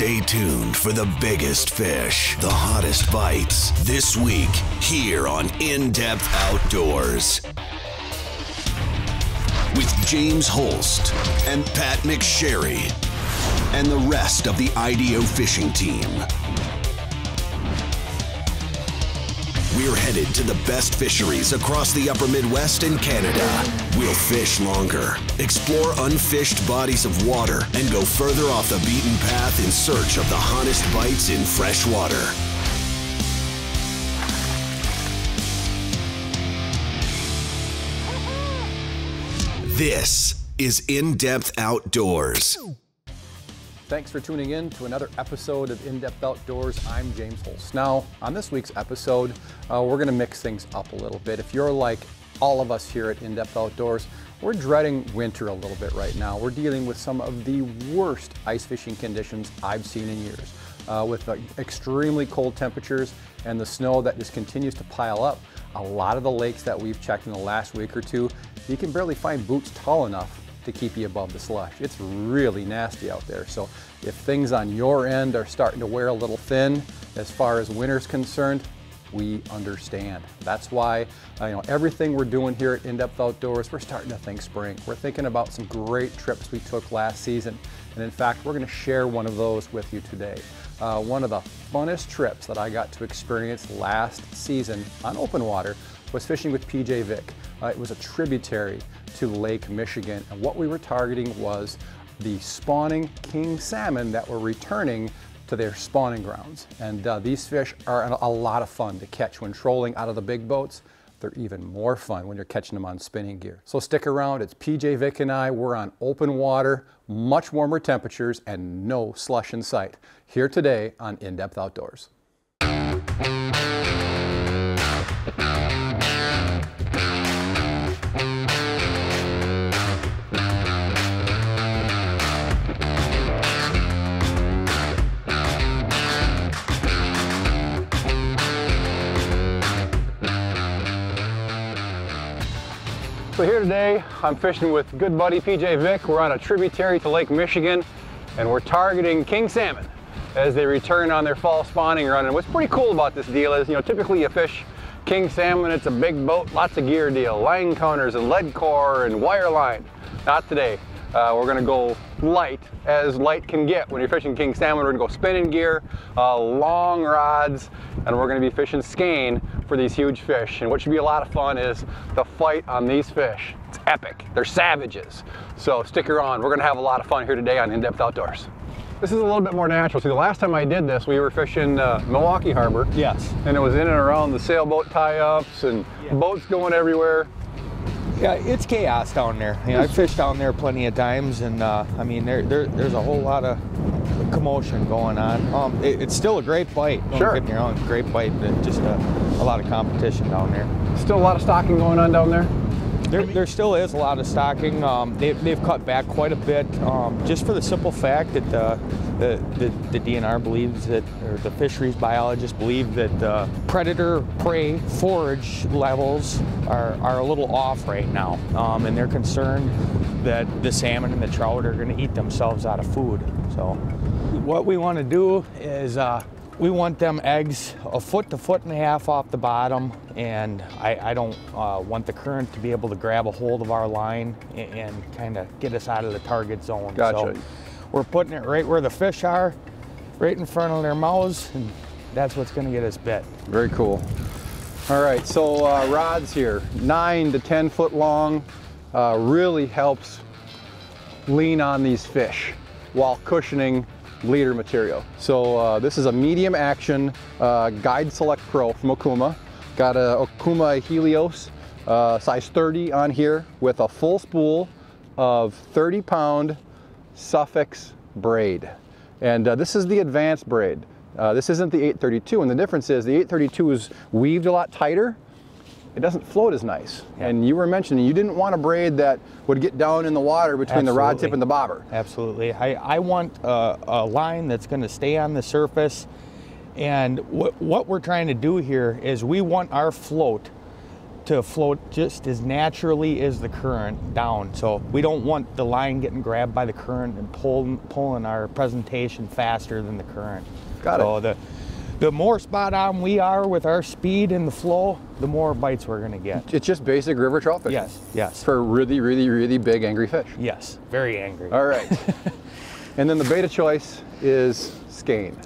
Stay tuned for the biggest fish, the hottest bites, this week here on In-Depth Outdoors with James Holst and Pat McSherry and the rest of the IDO fishing team. We're headed to the best fisheries across the upper Midwest and Canada. We'll fish longer, explore unfished bodies of water, and go further off the beaten path in search of the hottest bites in fresh water. This is In-Depth Outdoors. Thanks for tuning in to another episode of In-Depth Outdoors. I'm James Holst. Now, on this week's episode, we're going to mix things up a little bit. If you're like all of us here at In-Depth Outdoors, we're dreading winter a little bit right now. We're dealing with some of the worst ice fishing conditions I've seen in years, with extremely cold temperatures and the snow that just continues to pile up. A lot of the lakes that we've checked in the last week or two, you can barely find boots tall enough to keep you above the slush. It's really nasty out there. So if things on your end are starting to wear a little thin as far as winter's concerned, we understand. That's why everything we're doing here at In-Depth Outdoors, we're starting to think spring. We're thinking about some great trips we took last season. And in fact, we're gonna share one of those with you today. One of the funnest trips that I got to experience last season on open water was fishing with PJ Vik. It was a tributary to Lake Michigan, and what we were targeting was the spawning king salmon that were returning to their spawning grounds. And these fish are a lot of fun to catch when trolling out of the big boats. They're even more fun when you're catching them on spinning gear. So stick around, it's PJ Vik and I. We're on open water, much warmer temperatures, and no slush in sight. Here today on In-Depth Outdoors. So here today, I'm fishing with good buddy PJ Vik. We're on a tributary to Lake Michigan, and we're targeting king salmon as they return on their fall spawning run. And what's pretty cool about this deal is, typically you fish king salmon, it's a big boat, lots of gear deal, line counters and lead core and wire line. Not today. We're gonna go light, as light can get. When you're fishing king salmon, we're gonna go spinning gear, long rods, and we're gonna be fishing skein for these huge fish. And what should be a lot of fun is the fight on these fish. It's epic, they're savages. So stick around, we're gonna have a lot of fun here today on In-Depth Outdoors. This is a little bit more natural. See, the last time I did this, we were fishing Milwaukee Harbor. Yes. And it was in and around the sailboat tie-ups and boats going everywhere. Yeah, it's chaos down there. I've fished down there plenty of times, and I mean, there's a whole lot of commotion going on. It's still a great bite. Sure. Don't get me wrong, great bite, but just a lot of competition down there. Still a lot of stocking going on down there? There still is a lot of stocking. They've cut back quite a bit, just for the simple fact that the DNR believes that, or the fisheries biologists believe that predator-prey forage levels are a little off right now, and they're concerned that the salmon and the trout are going to eat themselves out of food. So what we want to do is we want them eggs a foot to foot and a half off the bottom, and I don't want the current to be able to grab a hold of our line and kind of get us out of the target zone. Gotcha. So we're putting it right where the fish are, right in front of their mouths, and that's what's going to get us bit. Very cool. All right, so rods here, 9 to 10 foot long, really helps lean on these fish while cushioning leader material. So this is a medium action Guide Select Pro from Okuma. Got a Okuma Helios size 30 on here with a full spool of 30-pound Suffix braid. And this is the advanced braid. This isn't the 832, and the difference is the 832 is weaved a lot tighter. It doesn't float as nice. Yeah. And you were mentioning you didn't want a braid that would get down in the water between the rod tip and the bobber. Absolutely. I want a line that's going to stay on the surface. And what we're trying to do here is we want our float to float just as naturally as the current down. So we don't want the line getting grabbed by the current and pulling our presentation faster than the current. Got it. So the more spot on we are with our speed and the flow, the more bites we're gonna get. It's just basic river trout fishing. Yes, yes. For really, really, really big angry fish. Yes, very angry. All right. And then the bait of choice is skein.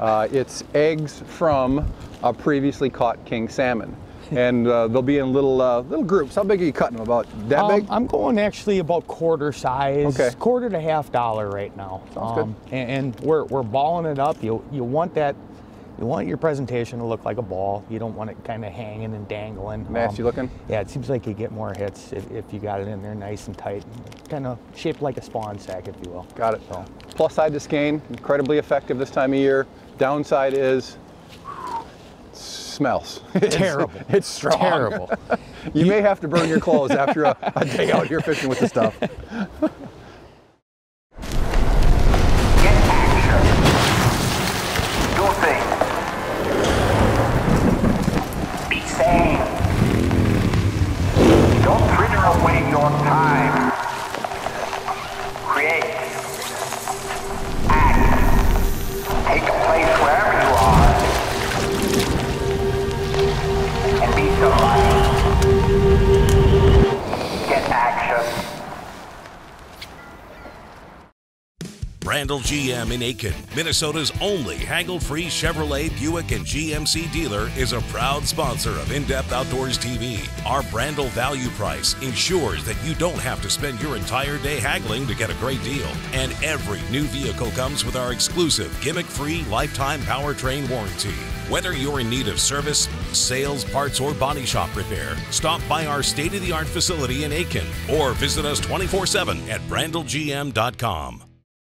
It's eggs from a previously caught king salmon. And they'll be in little groups. How big are you cutting them? About that big? I'm going actually about quarter size, okay. $1 to $0.50 right now. Sounds good. And we're balling it up. You want that. You want your presentation to look like a ball. You don't want it kind of hanging and dangling. Nasty looking? Yeah, it seems like you get more hits if you got it in there nice and tight. Kind of shaped like a spawn sack, if you will. Got it. So. Plus side to skein, incredibly effective this time of year. Downside is, smells. Terrible. It's strong. Terrible. You may have to burn your clothes after a day out here fishing with the stuff. Brandel GM in Aitkin, Minnesota's only haggle-free Chevrolet, Buick, and GMC dealer, is a proud sponsor of In-Depth Outdoors TV. Our Brandel value price ensures that you don't have to spend your entire day haggling to get a great deal. And every new vehicle comes with our exclusive gimmick-free lifetime powertrain warranty. Whether you're in need of service, sales, parts, or body shop repair, stop by our state-of-the-art facility in Aitkin or visit us 24/7 at brandelgm.com.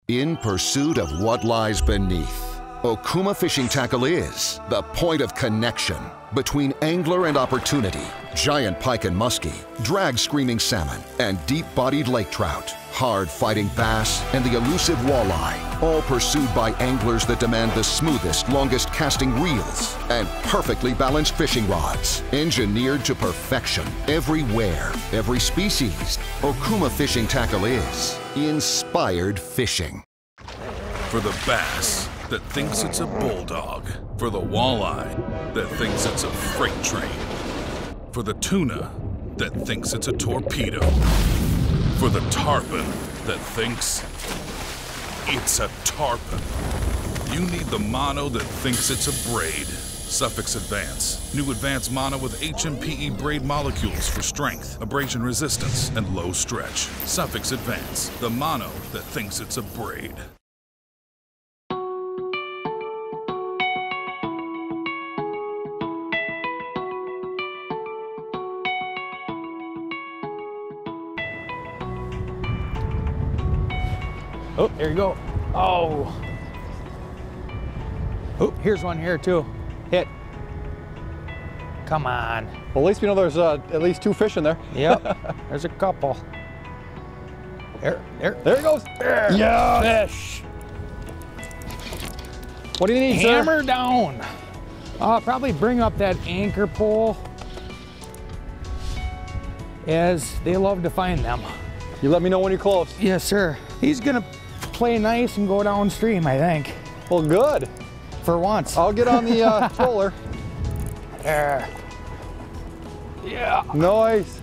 In pursuit of what lies beneath, Okuma Fishing Tackle is the point of connection between angler and opportunity, giant pike and muskie, drag screaming salmon, and deep-bodied lake trout, hard-fighting bass, and the elusive walleye, all pursued by anglers that demand the smoothest, longest casting reels and perfectly balanced fishing rods, engineered to perfection, everywhere, every species. Okuma Fishing Tackle is inspired fishing. For the bass that thinks it's a bulldog, for the walleye that thinks it's a freight train, for the tuna that thinks it's a torpedo, for the tarpon that thinks it's a tarpon. You need the mono that thinks it's a braid. Suffix Advance. New advanced mono with HMPE braid molecules for strength, abrasion resistance, and low stretch. Suffix Advance. The mono that thinks it's a braid. Oh, there you go. Oh. Oh, here's one here too. Hit. Come on. Well, at least we know there's at least two fish in there. Yep. There's a couple. There it goes. There. Yes. Fish. What do you need, sir? Hammer down. Probably bring up that anchor pole, as they love to find them. You let me know when you're close. Yes, sir. He's gonna play nice and go downstream, I think. Well, good. For once. I'll get on the troller. There. Yeah. Nice.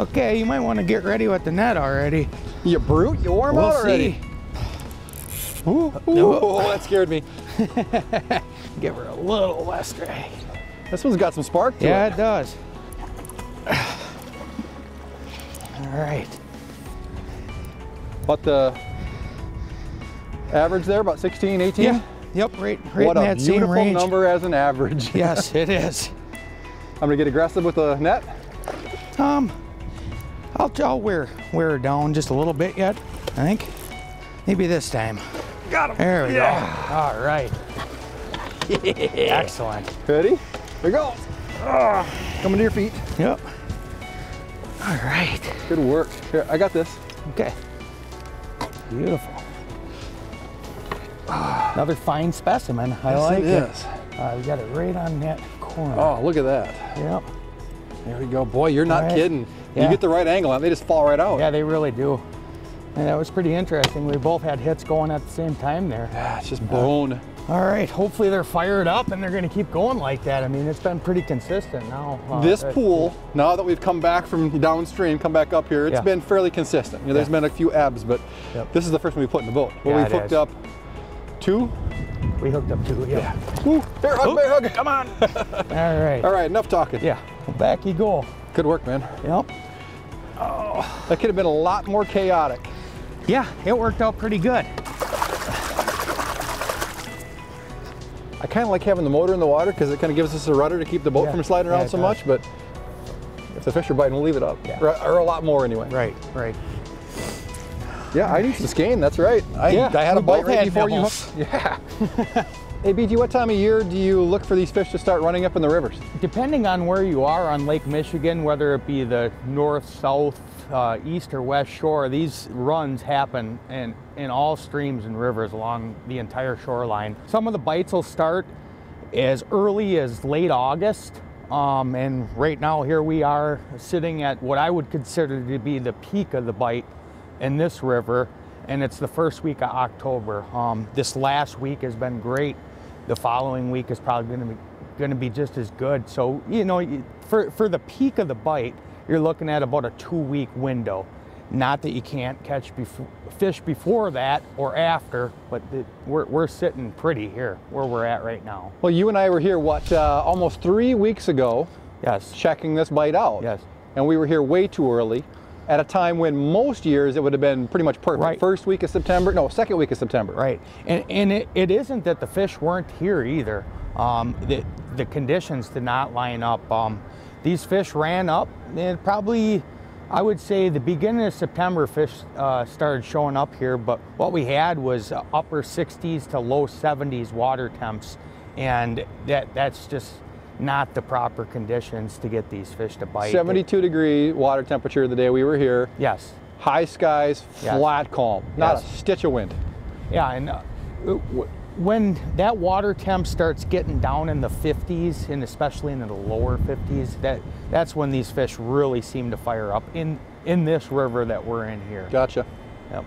Okay, you might want to get ready with the net already. You brute, you warm up already. See. Ooh, ooh. Oh, that scared me. Give her a little less drag. This one's got some spark to it. Yeah, it does. All right. About the average there, about 16, 18? Yeah. Yep, right in that same range. What a beautiful number as an average. Yes, it is. I'm gonna get aggressive with the net. I'll wear her down just a little bit yet, I think. Maybe this time. Got him. There we go. All right. Yeah. Excellent. Ready? Here goes. Coming to your feet. Yep. All right. Good work. Here, I got this. Okay. Beautiful. Another fine specimen. I like it. Yes, it is. You got it right on that corner. Oh, look at that. Yep. There we go. Boy, you're not kidding. Yeah. You get the right angle on, they just fall right out. Yeah, they really do. And that was pretty interesting. We both had hits going at the same time there. Yeah, it's just blown. All right, hopefully they're fired up and they're going to keep going like that. I mean, it's been pretty consistent now. This pool, now that we've come back from downstream, come back up here, it's been fairly consistent. You know, there's been a few ebbs, but this is the first one we put in the boat. Well, we've hooked up two. We hooked up two, yeah. Woo, bear hug, come on. All right. All right, enough talking. Yeah, well, back you go. Good work, man. Yep. Oh, that could have been a lot more chaotic. Yeah, it worked out pretty good. I kind of like having the motor in the water because it kind of gives us a rudder to keep the boat from sliding around so much, but if the fish are biting, we'll leave it up. Yeah. Or a lot more anyway. Right, right. Yeah, I need some skein, that's right. I had a bite right before you hooked. Yeah. Hey, BG, what time of year do you look for these fish to start running up in the rivers? Depending on where you are on Lake Michigan, whether it be the north, south, east or west shore, these runs happen in all streams and rivers along the entire shoreline. Some of the bites will start as early as late August, and right now here we are sitting at what I would consider to be the peak of the bite in this river, and it's the first week of October. This last week has been great. The following week is probably going to be just as good. So, you know, for the peak of the bite, you're looking at about a 2-week window. Not that you can't catch fish before that or after, but we're sitting pretty here where we're at right now. Well, you and I were here, what, almost 3 weeks ago? Yes. Checking this bite out. Yes. And we were here way too early at a time when most years it would have been pretty much perfect. Right. First week of September, no, second week of September. Right. And it isn't that the fish weren't here either. The conditions did not line up. These fish ran up, and probably, I would say the beginning of September fish started showing up here, but what we had was upper 60s to low 70s water temps, and that's just not the proper conditions to get these fish to bite. 72 degree water temperature the day we were here. Yes. High skies, flat calm, not a stitch of wind. Yeah, and when that water temp starts getting down in the 50s, and especially into the lower 50s, that's when these fish really seem to fire up in this river that we're in here. Gotcha. Yep.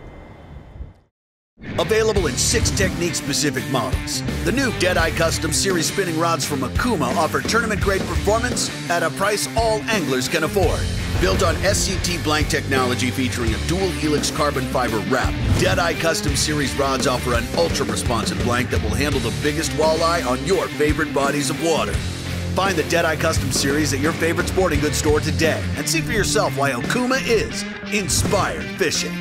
Available in 6 technique-specific models, the new Deadeye Custom Series spinning rods from Okuma offer tournament-grade performance at a price all anglers can afford. Built on SCT blank technology featuring a dual helix carbon fiber wrap, Deadeye Custom Series rods offer an ultra-responsive blank that will handle the biggest walleye on your favorite bodies of water. Find the Deadeye Custom Series at your favorite sporting goods store today and see for yourself why Okuma is inspired fishing.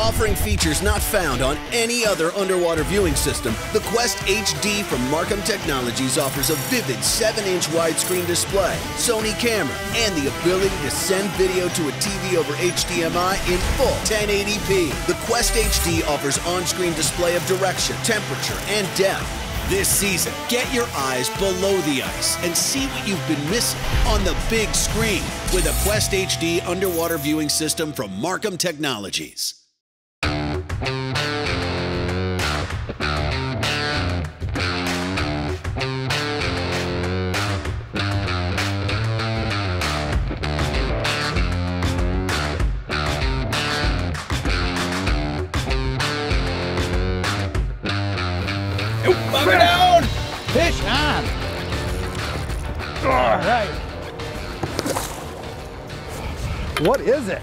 Offering features not found on any other underwater viewing system, the Quest HD from Marcum Technologies offers a vivid 7-inch widescreen display, Sony camera, and the ability to send video to a TV over HDMI in full 1080p. The Quest HD offers on-screen display of direction, temperature, and depth. This season, get your eyes below the ice and see what you've been missing on the big screen with a Quest HD underwater viewing system from Marcum Technologies. Fish on! All right. What is it?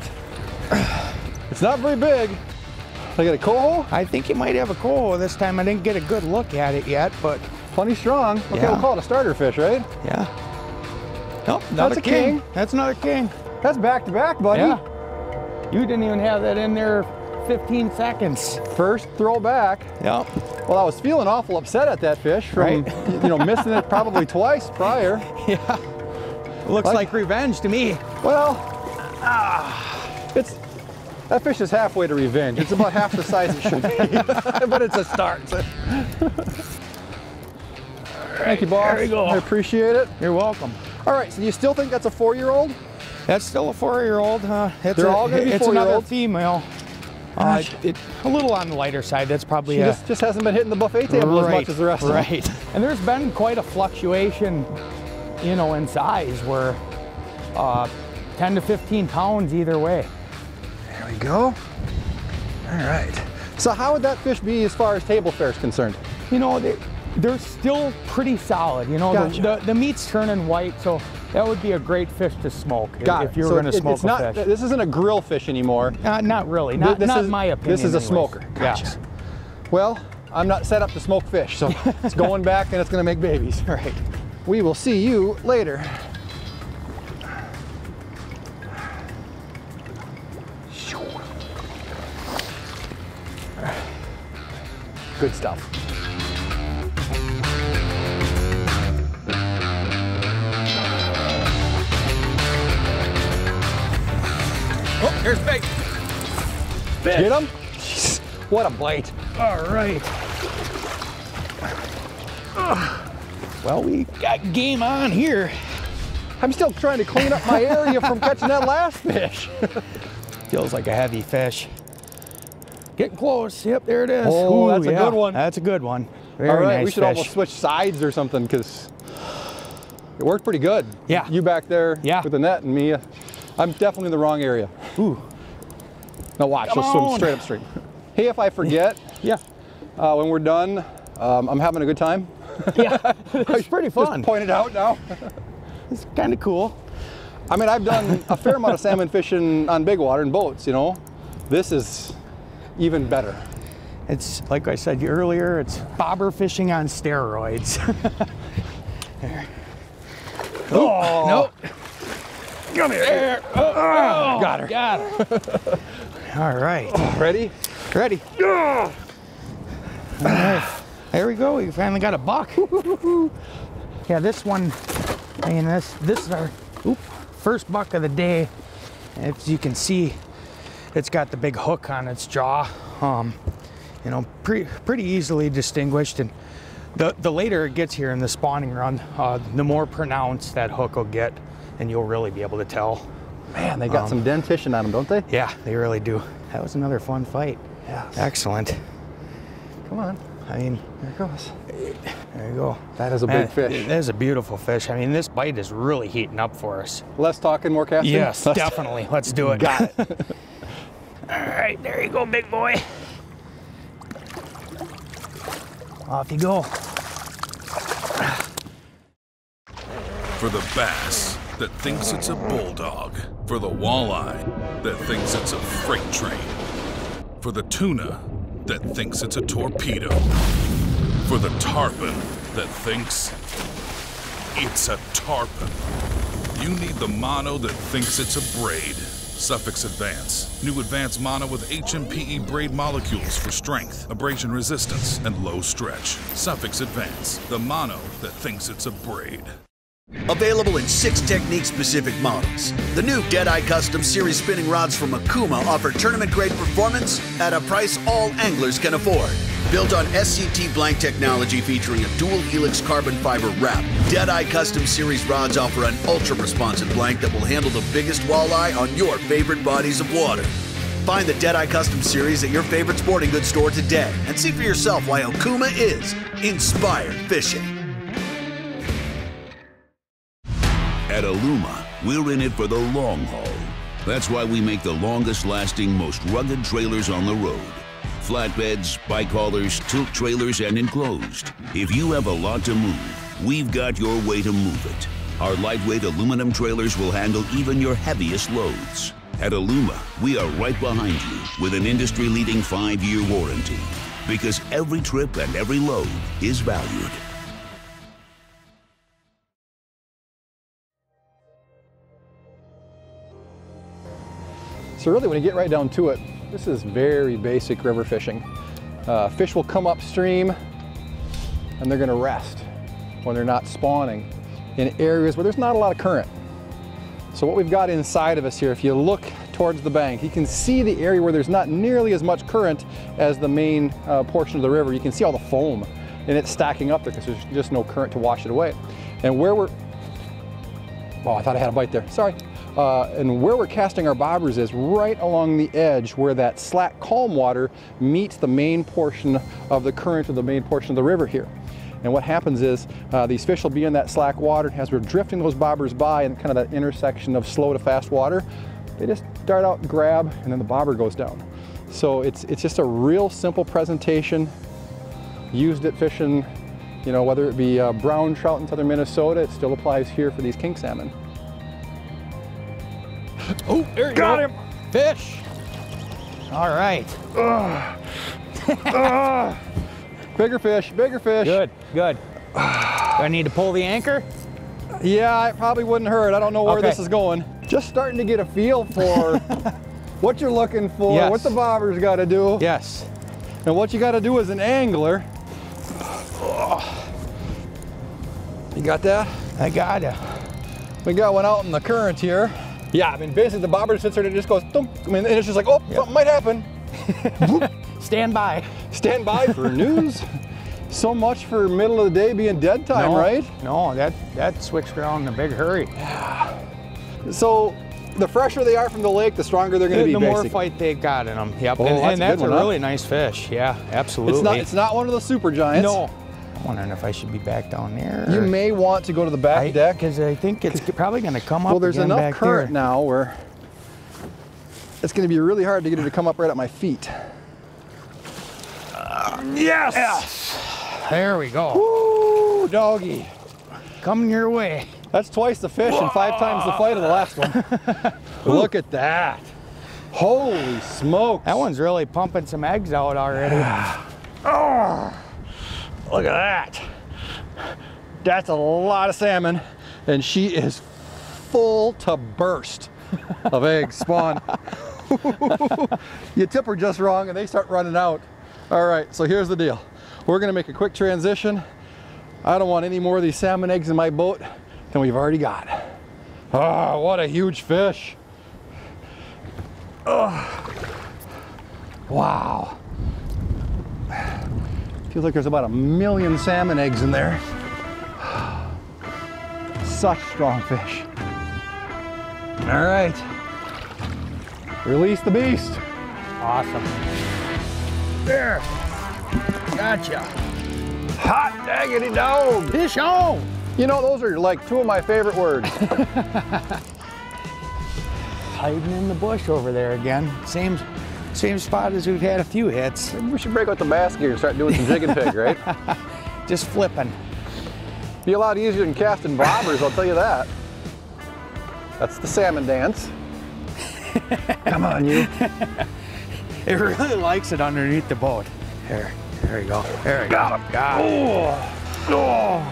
It's not very big. I got a coal hole? I think you might have a coal hole this time. I didn't get a good look at it yet, but. Plenty strong. Okay, yeah. We'll call it a starter fish, right? Yeah. Nope, that's a king. That's another king. That's back to back, buddy. Yeah. You didn't even have that in there 15 seconds. First throw back. Yep. Well, I was feeling awful upset at that fish from, you know, missing it probably twice prior. Yeah. Looks like revenge to me. Well, that fish is halfway to revenge. It's about half the size it should be, but it's a start. Thank you, boss. There you go. I appreciate it. You're welcome. All right, so you still think that's a 4-year-old? That's still a 4-year-old. They're all going to be 4-year-olds. It's another female. A little on the lighter side. That's probably just hasn't been hitting the buffet table as much as the rest of them. Right. And there's been quite a fluctuation, you know, in size, where 10 to 15 pounds either way. There we go. All right. So how would that fish be as far as table fare is concerned? You know, they're still pretty solid, you know. Gotcha. The meat's turning white, so that would be a great fish to smoke if you're going to smoke a fish. This isn't a grill fish anymore. Not really. Not my opinion. This is a smoker. Gotcha. Yeah. Well, I'm not set up to smoke fish, so it's going back and it's going to make babies. All right. We will see you later. Good stuff. Oh, there's bait. Get him? Jeez, what a bite. All right. Well, we got game on here. I'm still trying to clean up my area from catching that last fish. Feels like a heavy fish. Getting close. Yep, there it is. Oh, ooh, that's a good one. That's a good one. Very nice. All right, nice we should almost switch sides or something, because it worked pretty good. Yeah. You back there with the net and me. I'm definitely in the wrong area. Ooh. Now watch, she'll swim straight upstream. Hey, if I forget, when we're done, I'm having a good time. Yeah, it's pretty fun. Just point it out now. It's kind of cool. I mean, I've done a fair amount of salmon fishing on big water in boats, you know. This is even better. It's, like I said earlier, it's bobber fishing on steroids. There. Oh, nope. Come here. There. Oh, got her. Got her. All right. Oh, ready? Ready. All right. There we go. We finally got a buck. Yeah, this one, I mean, this is our first buck of the day. As you can see, it's got the big hook on its jaw. You know, pretty easily distinguished. And the later it gets here in the spawning run, the more pronounced that hook will get, and you'll really be able to tell. Man, they got some dentition on them, don't they? Yeah, they really do. That was another fun fight. Yeah. Excellent. Come on. I mean, there it goes. There you go. That is a big fish. That is a beautiful fish. I mean, this bite is really heating up for us. Less talking, more casting? Yes, definitely. Let's do it. Got it. All right, there you go, big boy. Off you go. For the bass that thinks it's a bulldog, for the walleye that thinks it's a freight train, for the tuna that thinks it's a torpedo, for the tarpon that thinks it's a tarpon. You need the mono that thinks it's a braid. Suffix Advance. New Advance Mono with HMPE braid molecules for strength, abrasion resistance, and low stretch. Suffix Advance, the mono that thinks it's a braid. Available in 6 technique-specific models. The new Deadeye Custom Series spinning rods from Okuma offer tournament-grade performance at a price all anglers can afford. Built on SCT blank technology featuring a dual helix carbon fiber wrap, Deadeye Custom Series rods offer an ultra-responsive blank that will handle the biggest walleye on your favorite bodies of water. Find the Deadeye Custom Series at your favorite sporting goods store today and see for yourself why Okuma is inspired fishing. At Aluma, we're in it for the long haul. That's why we make the longest-lasting, most rugged trailers on the road. Flatbeds, bike haulers, tilt trailers, and enclosed. If you have a lot to move, we've got your way to move it. Our lightweight aluminum trailers will handle even your heaviest loads. At Aluma, we are right behind you with an industry-leading 5-year warranty, because every trip and every load is valued. So really, when you get right down to it, this is very basic river fishing. Fish will come upstream and they're gonna rest when they're not spawning in areas where there's not a lot of current. So what we've got inside of us here, if you look towards the bank, you can see the area where there's not nearly as much current as the main portion of the river. You can see all the foam and it's stacking up there because there's just no current to wash it away. And where we're, oh, I thought I had a bite there, sorry. And where we're casting our bobbers is right along the edge where that slack calm water meets the main portion of the current of the main portion of the river here. And what happens is these fish will be in that slack water, and as we're drifting those bobbers by and kind of that intersection of slow to fast water, they just dart out and grab, and then the bobber goes down. So it's just a real simple presentation. Used it fishing, you know, whether it be brown trout in southern Minnesota, it still applies here for these king salmon. Oh, there you go. Got him. Fish. All right. Bigger fish, bigger fish. Good, good. Do I need to pull the anchor? Yeah, it probably wouldn't hurt. I don't know where this is going. Just starting to get a feel for what you're looking for, yes, what the bobber's got to do. Yes. And what you got to do as an angler. You got that? I got it. We got one out in the current here. Yeah, I mean, basically the bobber sits there and it just goes, thump. I mean, and it's just like, oh, yep, something might happen. Stand by. Stand by for news. So much for middle of the day being dead time, right? No, that switched around in a big hurry. So the fresher they are from the lake, the stronger they're going to be, the more fight they've got in them. Yep, oh, and that's a really nice fish. Yeah, absolutely. It's not one of the super giants. No. Wondering if I should be back down there. You may want to go to the back deck, because I think it's probably going to come up. Well, there's enough current now where it's going to be really hard to get it to come up right at my feet. Yes! Yes! There we go. Woo, doggy. Coming your way. That's twice the fish and 5 times the fight of the last one. Look at that. Holy smokes. That one's really pumping some eggs out already. Oh! Look at that. That's a lot of salmon, and she is full to burst of eggs spawn. You tip her just wrong and they start running out. All right, so here's the deal. We're gonna make a quick transition. I don't want any more of these salmon eggs in my boat than we've already got. Oh, what a huge fish. Oh. Wow. Feels like there's about 1 million salmon eggs in there. Such strong fish. All right. Release the beast. Awesome. There. Gotcha. Hot daggity dog. Fish on. You know, those are like 2 of my favorite words. Hiding in the bush over there again. Same spot as we've had a few hits. Maybe we should break out the bass gear and start doing some jig and pig, right? Just flipping. Be a lot easier than casting bobbers, I'll tell you that. That's the salmon dance. Come on, you. It really likes it underneath the boat. There you go. There you go. Got him. Oh.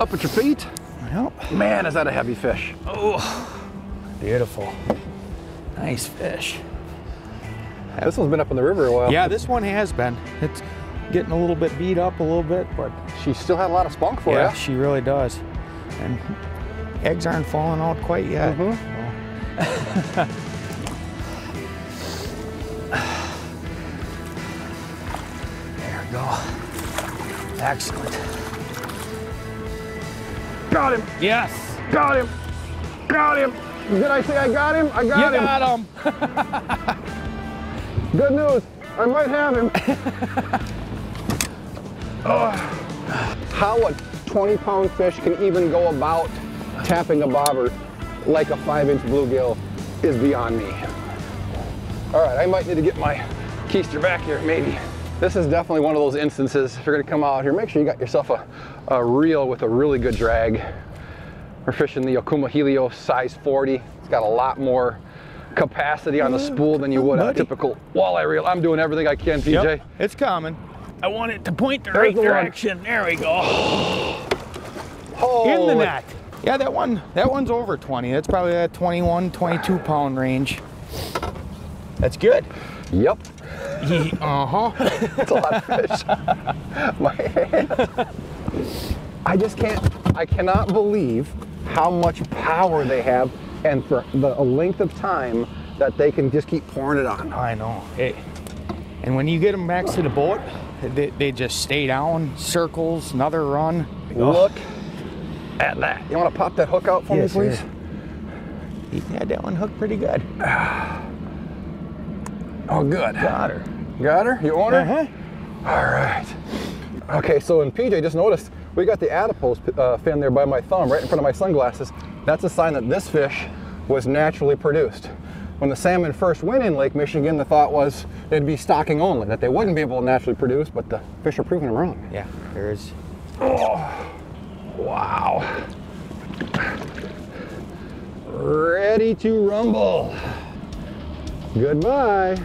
Up at your feet. Yep. Man, is that a heavy fish. Oh, beautiful. Nice fish. This one's been up in the river a while. Yeah, this one has been. It's getting a little bit beat up a little bit, but she still had a lot of spunk for it. Yeah, she really does. And eggs aren't falling out quite yet. Mm-hmm. There we go. Excellent. Got him. Yes. Got him. Got him. Did I say I got him? I got him. You got him. Good news, I might have him. Oh. How a 20-pound fish can even go about tapping a bobber like a 5-inch bluegill is beyond me. All right, I might need to get my keister back here, maybe. This is definitely one of those instances, if you're gonna come out here, make sure you got yourself a reel with a really good drag. We're fishing the Okuma Helios size 40. It's got a lot more capacity on the spool than you would on a typical walleye reel. I'm doing everything I can, PJ. Yep, it's coming. I want it to point the right direction. There we go. Oh, in the net. Yeah, that one's over 20. That's probably that 21, 22 pound range. That's good. Yep. Uh-huh. That's a lot of fish. My hands. I just can't, I cannot believe how much power they have and for the length of time that they can just keep pouring it on. I know. And when you get them back to the boat, they just stay down, circles, another run. Look at that. You want to pop that hook out for me, please? You had that one hooked pretty good. Oh, good. Got her. Got her? You want her? Uh-huh. All right. Okay, so in PJ, just noticed we got the adipose fin there by my thumb, right in front of my sunglasses. That's a sign that this fish was naturally produced. When the salmon first went in Lake Michigan, the thought was it'd be stocking only, that they wouldn't be able to naturally produce, but the fish are proving them wrong. Yeah, there is. Oh, wow. Ready to rumble. Goodbye.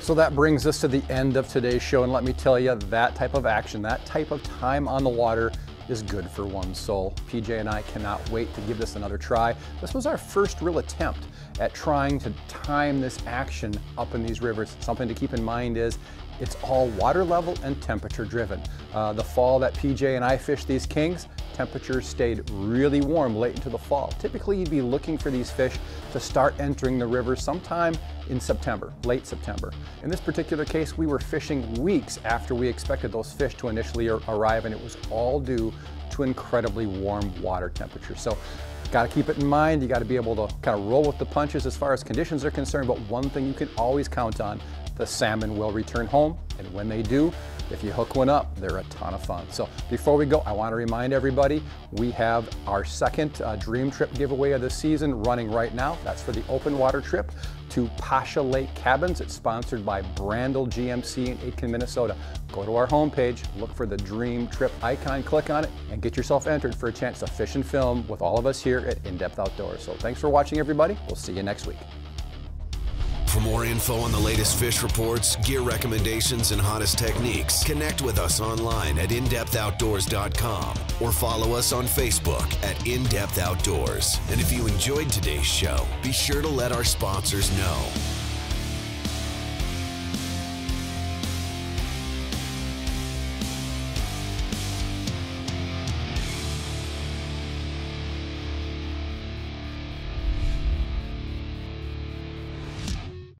So that brings us to the end of today's show, and let me tell you, that type of action, that type of time on the water is good for one's soul. PJ and I cannot wait to give this another try. This was our first real attempt at trying to time this action up in these rivers. Something to keep in mind is it's all water level and temperature driven. The fall that PJ and I fished these kings, temperatures stayed really warm late into the fall. Typically, you'd be looking for these fish to start entering the river sometime in September, late September. In this particular case, we were fishing weeks after we expected those fish to initially arrive, and it was all due to incredibly warm water temperatures. So got to keep it in mind. You got to be able to kind of roll with the punches as far as conditions are concerned, but one thing you can always count on, the salmon will return home, and when they do, if you hook one up, they're a ton of fun. So before we go, I want to remind everybody, we have our second Dream Trip giveaway of the season running right now. That's for the open water trip to Pasha Lake Cabins. It's sponsored by Brandel GMC in Aitkin, Minnesota. Go to our homepage, look for the Dream Trip icon, click on it, and get yourself entered for a chance to fish and film with all of us here at In-Depth Outdoors. So thanks for watching, everybody. We'll see you next week. For more info on the latest fish reports, gear recommendations, and hottest techniques, connect with us online at indepthoutdoors.com or follow us on Facebook at In-Depth Outdoors. And if you enjoyed today's show, be sure to let our sponsors know.